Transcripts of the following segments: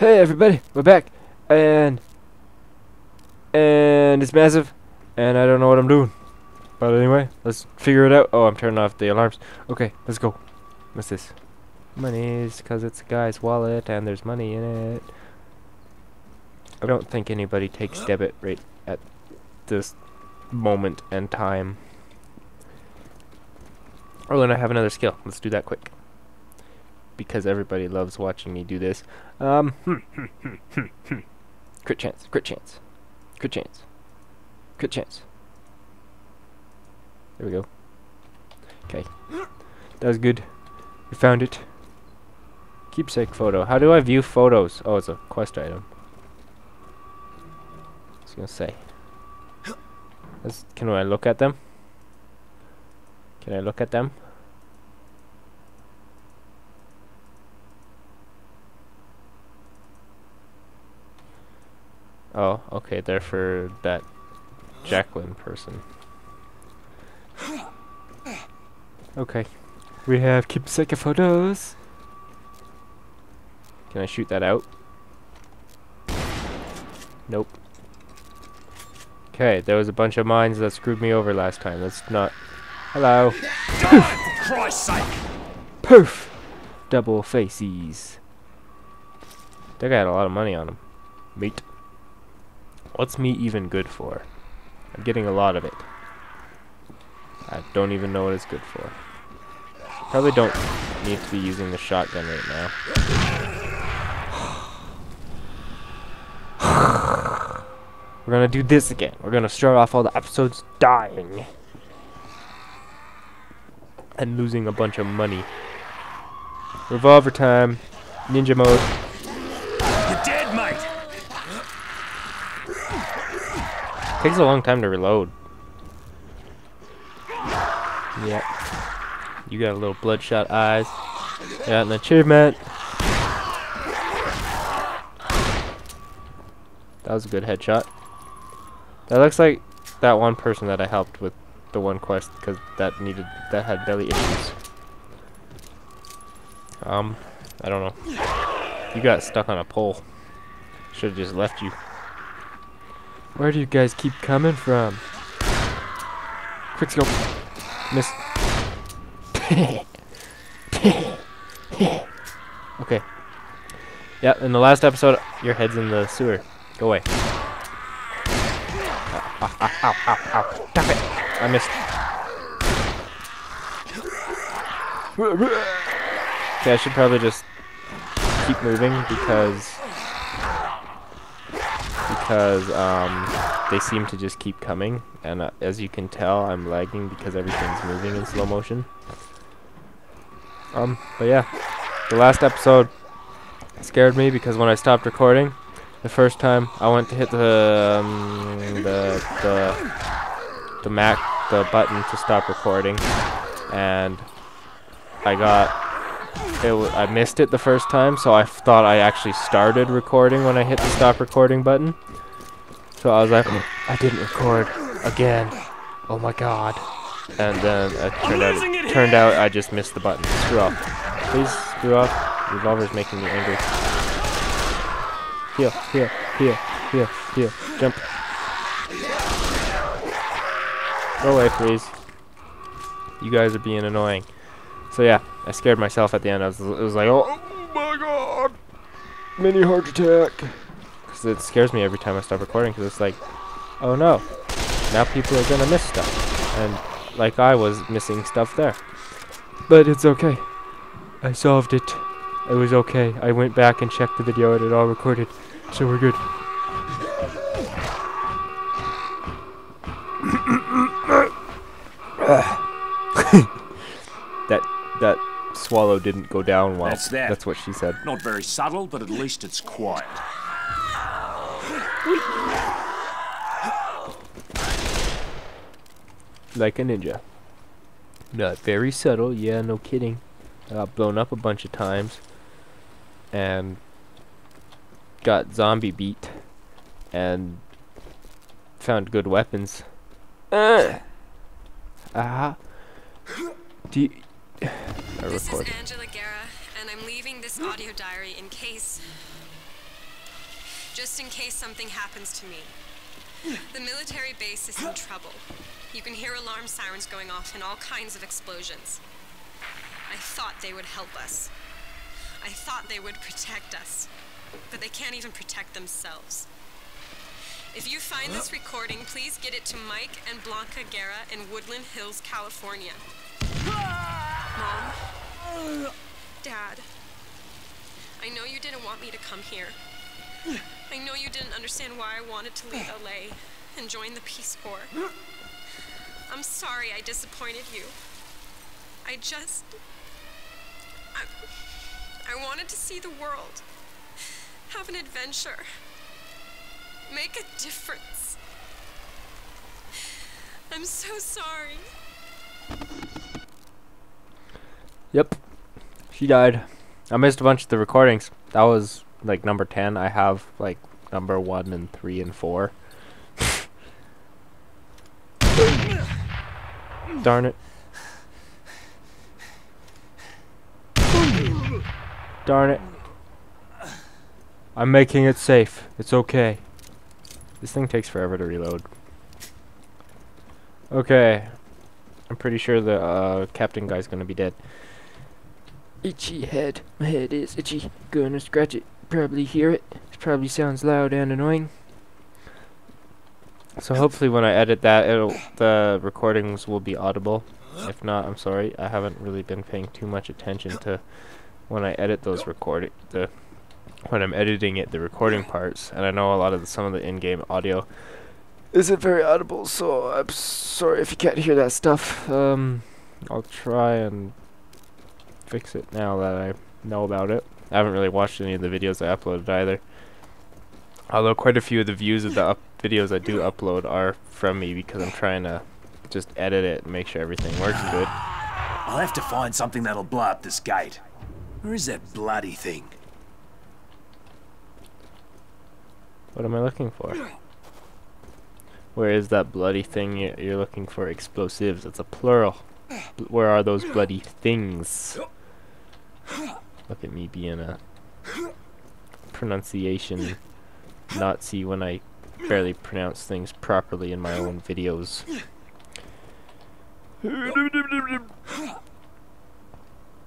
Hey everybody, we're back, and it's massive, and I don't know what I'm doing, but anyway, let's figure it out. Oh, I'm turning off the alarms. Okay, let's go. What's this? Money's, cause it's a guy's wallet, and there's money in it. I don't think anybody takes debit right at this moment and time. Oh, and I have another skill. Let's do that quick, because everybody loves watching me do this. Crit chance, crit chance, crit chance, crit chance. There we go. Okay, that was good. We found it. Keepsake photo. How do I view photos? Oh, it's a quest item. I was gonna say, can I look at them? Can I look at them? Oh, okay, they're for that Jacqueline person. Okay, we have keepsake photos. Can I shoot that out? Nope. Okay, there was a bunch of mines that screwed me over last time. Let's not. Hello. God, for Christ's sake! Poof! Double faces. That guy had a lot of money on him. Meat. What's me even good for? I'm getting a lot of it. I don't even know what it's good for. Probably don't need to be using the shotgun right now. We're gonna do this again. We're gonna start off all the episodes dying. And losing a bunch of money. Revolver time. Ninja mode. You're dead, mate! Takes a long time to reload. Yep. You got a little bloodshot eyes. Got an achievement. That was a good headshot. That looks like that one person that I helped with the one quest because that had belly issues. I don't know. You got stuck on a pole. Should have just left you. Where do you guys keep coming from? Quick scope. Miss. Okay. Yeah, in the last episode, your head's in the sewer. Go away. Ow, ow, ow, ow, ow, ow. Stop it. I missed. Okay, I should probably just keep moving because they seem to just keep coming, and as you can tell, I'm lagging because everything's moving in slow motion. But yeah, the last episode scared me because when I stopped recording, the first time I went to hit the button to stop recording, and I got. I missed it the first time, so I thought I actually started recording when I hit the stop recording button. So I was like, I didn't record again. Oh my god. And then it turned out I just missed the button. Screw off. Please screw off. Revolver's making me angry. Heal, heal, heal, heal, heal. Jump. Go away, please. You guys are being annoying. So yeah, I scared myself at the end. It was like, oh my god, mini heart attack. Because it scares me every time I stop recording. Because it's like, oh no, now people are gonna miss stuff, and like I was missing stuff there. But it's okay. I solved it. It was okay. I went back and checked the video, and it all recorded, so we're good. That swallow didn't go down well. That's that. That's what she said. Not very subtle, but at least it's quiet. Like a ninja. Not very subtle, yeah, no kidding. I got blown up a bunch of times. And got zombie beat. And found good weapons. This is Angela Guerra, and I'm leaving this audio diary in case just in case something happens to me. The military base is in trouble. You can hear alarm sirens going off and all kinds of explosions. I thought they would help us. I thought they would protect us. But they can't even protect themselves. If you find this recording, please get it to Mike and Blanca Guerra in Woodland Hills, California. Mom, Dad, I know you didn't want me to come here. I know you didn't understand why I wanted to leave LA and join the Peace Corps. I'm sorry I disappointed you. I wanted to see the world, have an adventure, make a difference. I'm so sorry. Yep, she died. I missed a bunch of the recordings. That was like number 10. I have like number 1 and 3 and 4. Darn it. Darn it. I'm making it safe. It's okay. This thing takes forever to reload. Okay. I'm pretty sure the captain guy's gonna be dead. Itchy head. My head is itchy. Gonna scratch it. Probably hear it. It probably sounds loud and annoying. So hopefully when I edit that, the recordings will be audible. If not, I'm sorry. I haven't really been paying too much attention to when I edit those when I'm editing it, the recording parts. And I know a lot of some of the in-game audio isn't very audible, so I'm sorry if you can't hear that stuff. I'll try and fix it now that I know about it. I haven't really watched any of the videos I uploaded either. Although quite a few of the views of the videos I do upload are from me because I'm trying to just edit it and make sure everything works good. I'll have to find something that'll blow up this gate. Where is that bloody thing? What am I looking for? Where is that bloody thing you're looking for? Explosives. That's a plural. Where are those bloody things? Look at me being a pronunciation Nazi when I barely pronounce things properly in my own videos.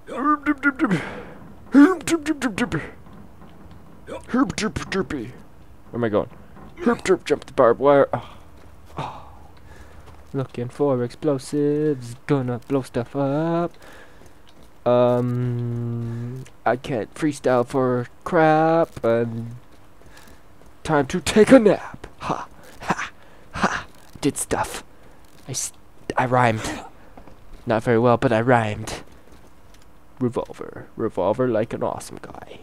Where am I going? Jump the barbed wire. Oh. Looking for explosives, gonna blow stuff up. I can't freestyle for crap, and time to take a nap. Ha, ha, ha. Did stuff. I rhymed. Not very well, but I rhymed. Revolver. Revolver like an awesome guy.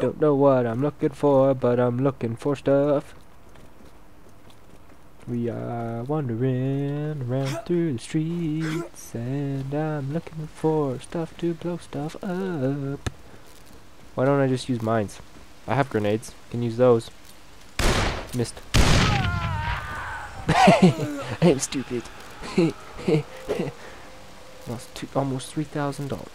Don't know what I'm looking for, but I'm looking for stuff. We are wandering around through the streets, and I'm looking for stuff to blow stuff up. Why don't I just use mines? I have grenades. Can use those. Missed. I am stupid. Lost almost $3,000.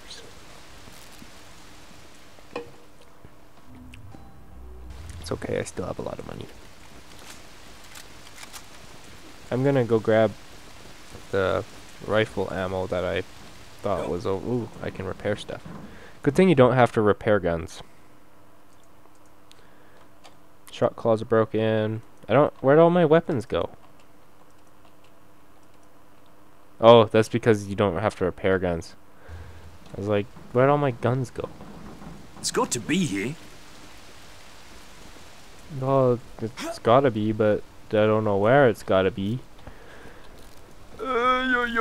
It's okay, I still have a lot of money. I'm gonna go grab the rifle ammo that I thought was... ooh, I can repair stuff. Good thing you don't have to repair guns. Shot claws are broken. Where'd all my weapons go? Oh, that's because you don't have to repair guns. I was like, where'd all my guns go? It's got to be here. Well, it's gotta be, but I don't know where it's gotta be. There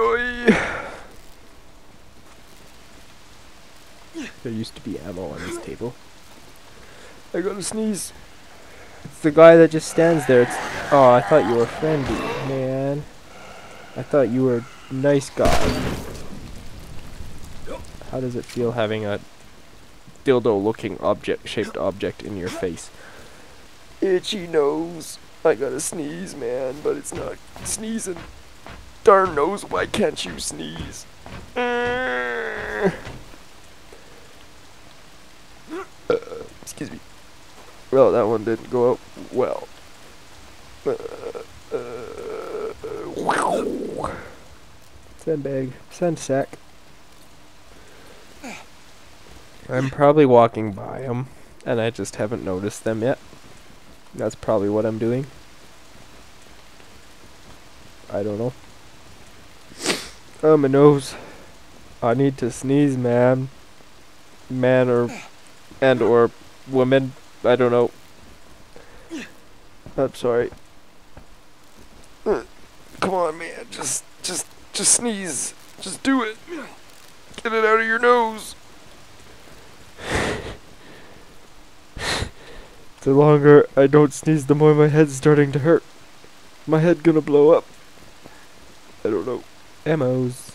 used to be ammo on this table. I gotta sneeze. It's the guy that just stands there. Oh, I thought you were friendly, man. I thought you were a nice guy. How does it feel having a dildo-looking shaped object in your face? Itchy nose. I gotta sneeze, man, but it's not sneezing. Darn nose, why can't you sneeze? Excuse me. Well, that one didn't go up well. Sandbag. Sandsack. I'm probably walking by them, and I just haven't noticed them yet. That's probably what I'm doing. I don't know. Oh, my nose. I need to sneeze, man. Man or woman. I don't know. I'm sorry. Come on, man. Just sneeze. Just do it. Get it out of your nose. The longer I don't sneeze, the more my head's starting to hurt. My head gonna blow up. I don't know. Ammos.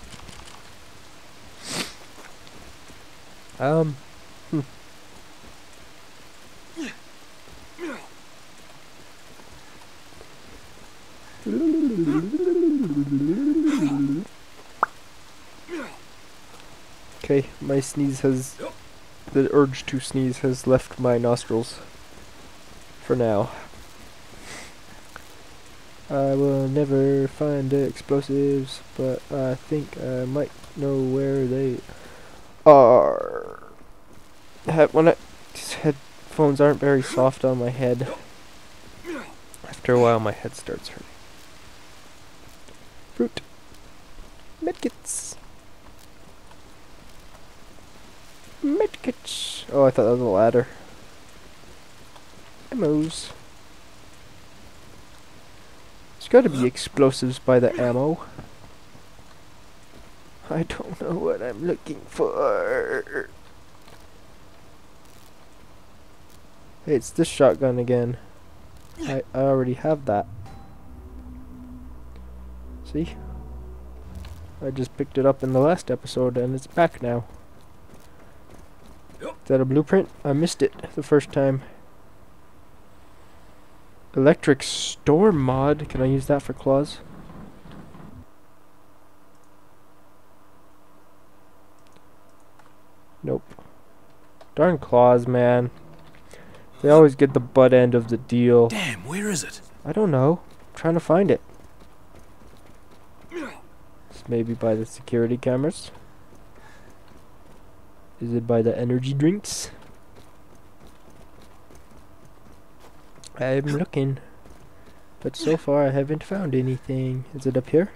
Okay, my sneeze has... The urge to sneeze has left my nostrils. For now. I will never find the explosives, but I think I might know where they are. When these headphones aren't very soft on my head. After a while, my head starts hurting. Fruit. Medkits. Medkits. Oh, I thought that was a ladder. Ammos. There's gotta be explosives by the ammo. I don't know what I'm looking for. Hey, it's this shotgun again. I already have that. See? I just picked it up in the last episode and it's back now. Is that a blueprint? I missed it the first time. Electric storm mod. Can I use that for claws? Nope. Darn claws, man. They always get the butt end of the deal. Damn, where is it? I don't know. I'm trying to find it. It's maybe by the security cameras. Is it by the energy drinks? I'm looking, but so far I haven't found anything. Is it up here?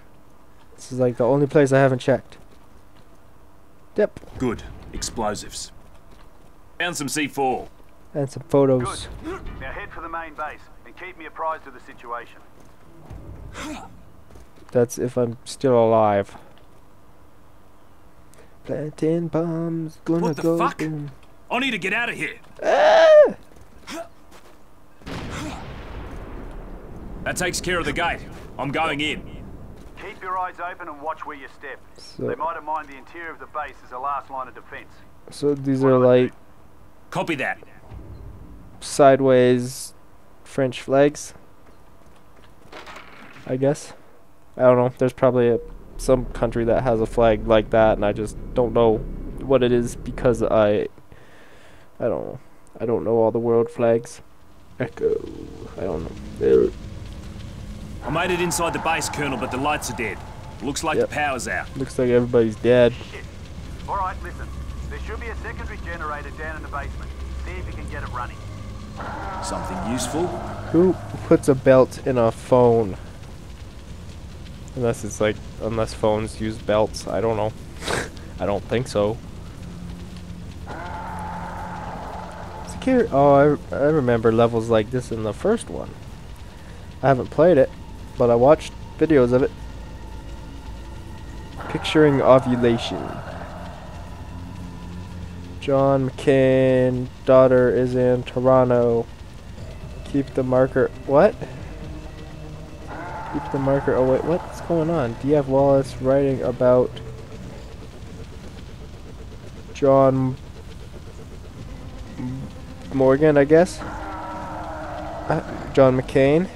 This is like the only place I haven't checked. Yep. Good. Explosives. Found some C4. And some photos. Good. Now head for the main base and keep me apprised of the situation. That's if I'm still alive. Planting bombs. Gonna what the go fuck? Boom. I need to get out of here. Ah! That takes care of the gate. I'm going in. Keep your eyes open and watch where you step. So they might have mined the interior of the base as a last line of defense. So these are like... Copy that. Sideways French flags. I guess. I don't know. There's probably some country that has a flag like that and I just don't know what it is because I don't know. I don't know all the world flags. Echo. I don't know. I made it inside the base, Colonel, but the lights are dead. Looks like the power's out. Looks like everybody's dead. Shit. All right, listen. There should be a secondary generator down in the basement. See if you can get it running. Something useful? Who puts a belt in a phone? Unless it's like, unless phones use belts. I don't know. I don't think so. Secure. Oh, I remember levels like this in the first one. I haven't played it, but I watched videos of it. Picturing ovulation. John McCain, daughter is in Toronto. Keep the marker. What? Keep the marker. Oh wait, what's going on? D.F. Wallace writing about John Morgan, I guess. John McCain.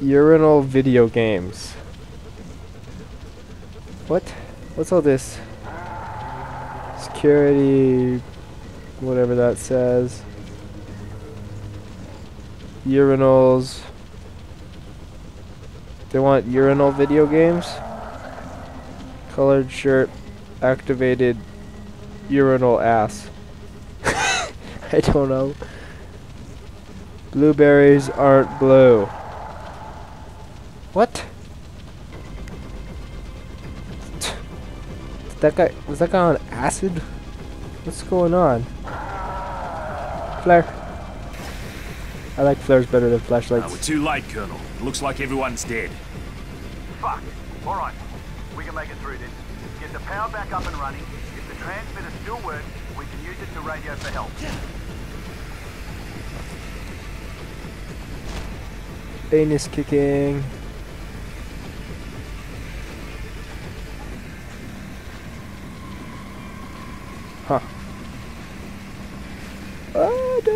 Urinal video games. What? What's all this? Security whatever that says. Urinals. They want urinal video games. Colored shirt, activated urinal ass. I don't know. Blueberries aren't blue. What? That guy, was that guy on acid? What's going on? Flare. I like flares better than flashlights. We're too late, Colonel. It looks like everyone's dead. Fuck. Alright. We can make it through this. Get the power back up and running. If the transmitter still works, we can use it to radio for help. Anus kicking. Huh. Oh, no.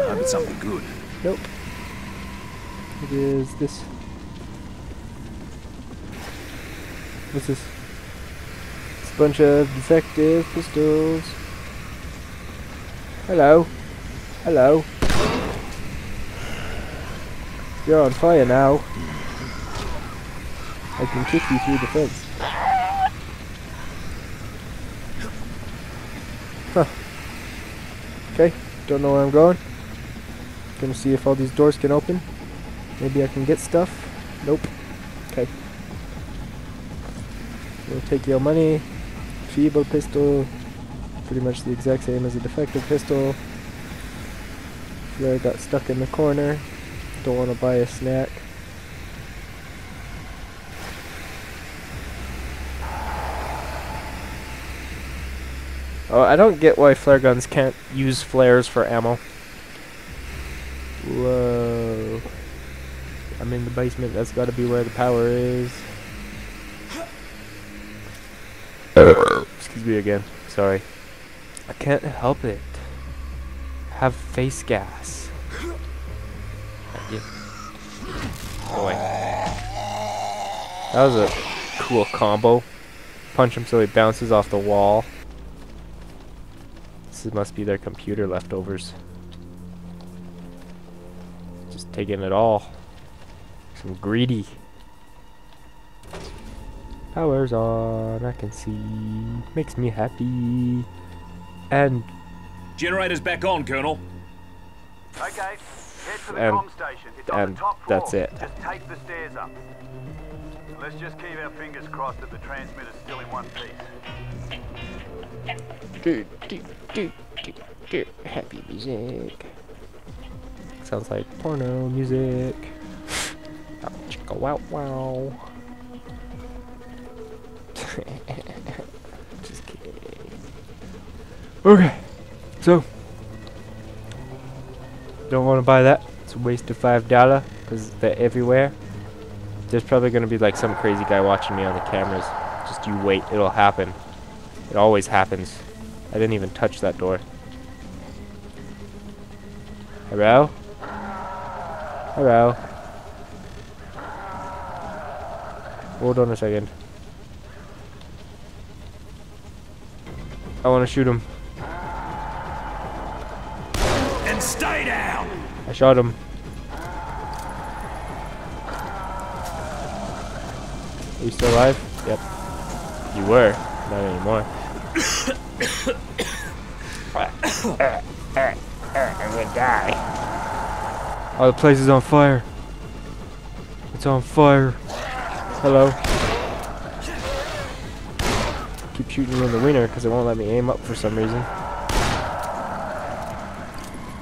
I hope it's something good. Nope. It is this. What's this? It's a bunch of defective pistols. Hello. Hello. You're on fire now. I can kick you through the fence. Huh. Okay, don't know where I'm going. Gonna see if all these doors can open. Maybe I can get stuff. Nope. Okay. We'll take your money. Feeble pistol. Pretty much the exact same as a defective pistol. Flare got stuck in the corner. Don't want to buy a snack. Oh, I don't get why flare guns can't use flares for ammo. Whoa. I'm in the basement. That's got to be where the power is. Excuse me again. Sorry. I can't help it. Have face gas. Yeah. Boy. That was a cool combo. Punch him so he bounces off the wall. This must be their computer leftovers. Just taking it all. Some greedy. Power's on, I can see. Makes me happy. And... Generator's back on, Colonel. Okay. Head for the comm station. It's on the top floor. That's it. Just take the stairs up. Let's just keep our fingers crossed that the transmitter's still in one piece. Happy music. Sounds like porno music. Wow. Just kidding. Okay. So. Don't want to buy that. It's a waste of $5 because they're everywhere. There's probably going to be like some crazy guy watching me on the cameras. Just you wait. It'll happen. It always happens. I didn't even touch that door. Hello? Hello? Hold on a second. I want to shoot him. Stay down! I shot him. Are you still alive? Yep. You were. Not anymore. I'm gonna die. Oh, the place is on fire. It's on fire. Hello. Keep shooting me in the wiener because it won't let me aim up for some reason.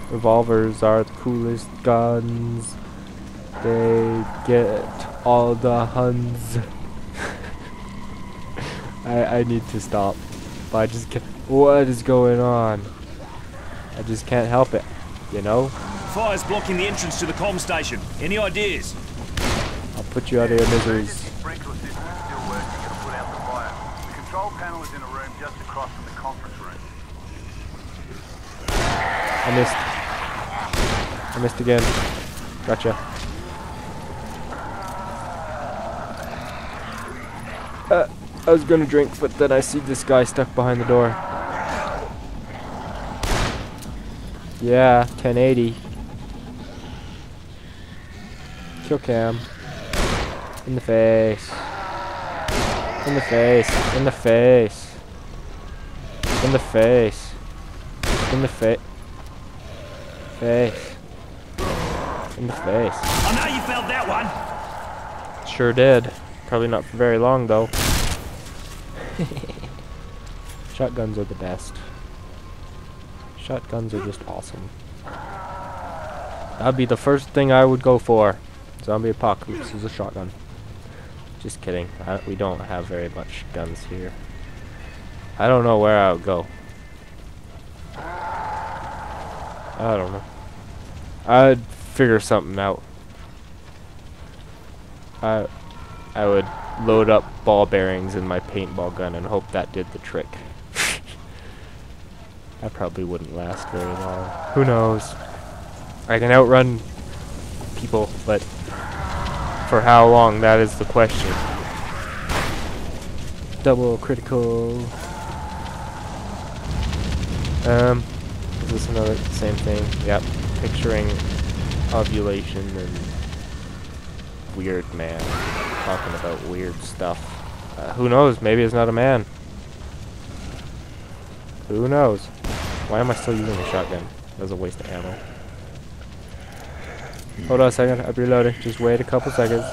Revolvers are the coolest guns. They get all the Huns. I need to stop. But I just can't. What is going on? I just can't help it, you know? Fire's blocking the entrance to the comm station. Any ideas? I'll put you out of your miseries. The sprinkler system is still working. It'll put out the fire. The control panel is in a room just across from the conference room. I missed. I missed again. Gotcha. I was gonna drink, but then I see this guy stuck behind the door. Yeah, 1080. Kill cam. In the face. In the face. In the face. In the face. In the face. Face. In the face. Oh, now you failed that one. Sure did. Probably not for very long though. Shotguns are the best. Shotguns are just awesome. That'd be the first thing I would go for. Zombie apocalypse is a shotgun. Just kidding. We don't have very much guns here. I don't know where I would go. I don't know. I'd figure something out. I would load up ball bearings in my paintball gun and hope that did the trick. I probably wouldn't last very long. Who knows? I can outrun people, but for how long, that is the question. Double critical. Is this another same thing? Yep. Picturing ovulation and weird man talking about weird stuff. Who knows? Maybe it's not a man. Who knows? Why am I still using a shotgun? That was a waste of ammo. Hold on a second, I'm reloading. Just wait a couple seconds.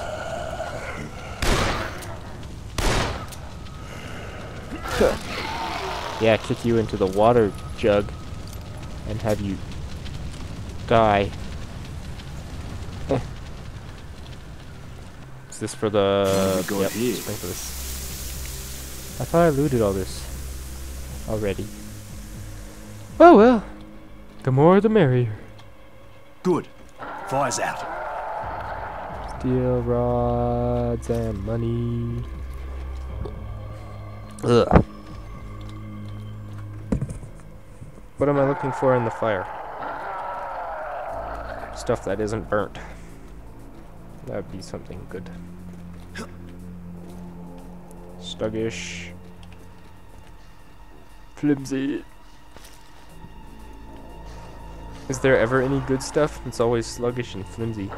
Yeah, kick you into the water jug and have you die. Is this for the... Yep, for this. I thought I looted all this already. Oh well, the more the merrier. Good. Fires out. Steel rods and money. Ugh. What am I looking for in the fire? Stuff that isn't burnt. That would be something good. Stuggish. Flimsy. Is there ever any good stuff? It's always sluggish and flimsy.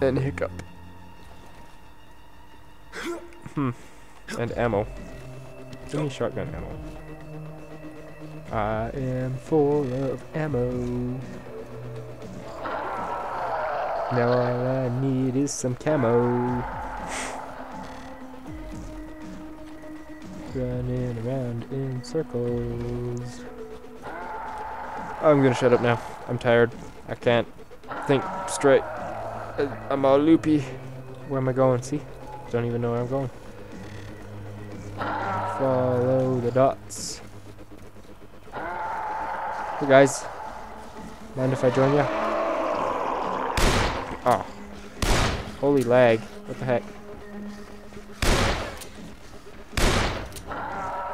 And hiccup. And ammo. Give me shotgun ammo. I am full of ammo. Now all I need is some camo. Running around in circles. I'm gonna shut up now. I'm tired. I can't think straight. I'm all loopy. Where am I going? See? Don't even know where I'm going. Follow the dots. Hey guys. Mind if I join ya? Ah. Oh. Holy lag. What the heck?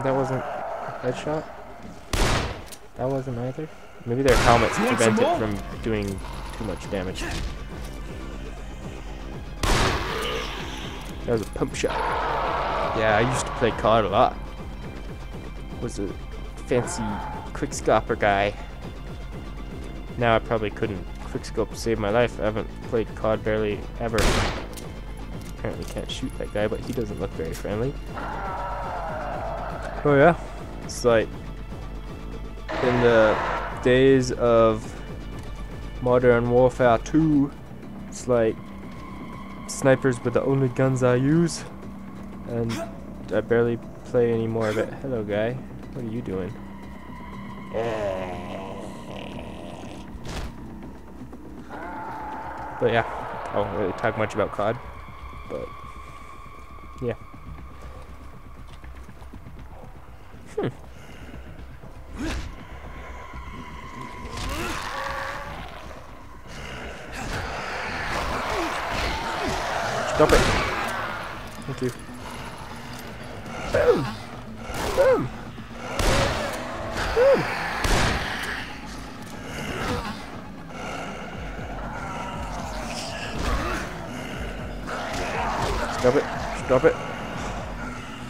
That wasn't a headshot? That wasn't either? Maybe their helmets prevent it from doing too much damage. That was a pump shot. Yeah, I used to play COD a lot. Was a fancy quickscoper guy. Now I probably couldn't quickscope to save my life. I haven't played COD barely ever. Apparently can't shoot that guy, but he doesn't look very friendly. Oh yeah? It's like in the days of Modern Warfare 2, it's like snipers were the only guns I use, and I barely play any more of it. Hello, guy. What are you doing? But yeah, I don't really talk much about COD, but yeah. Stop it. Thank you. Boom! Boom! Boom! Stop it. Stop it.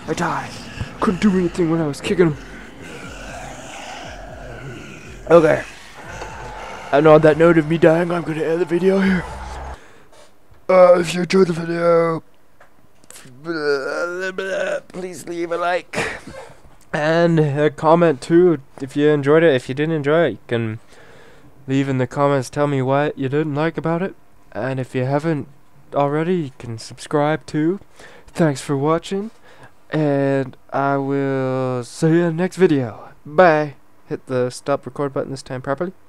I died. Couldn't do anything when I was kicking him. Okay. And on that note of me dying, I'm gonna end the video here. If you enjoyed the video, please leave a like and a comment too if you enjoyed it. If you didn't enjoy it, you can leave in the comments, tell me what you didn't like about it. And if you haven't already, you can subscribe too. Thanks for watching, and I will see you in the next video. Bye. Hit the stop record button this time properly.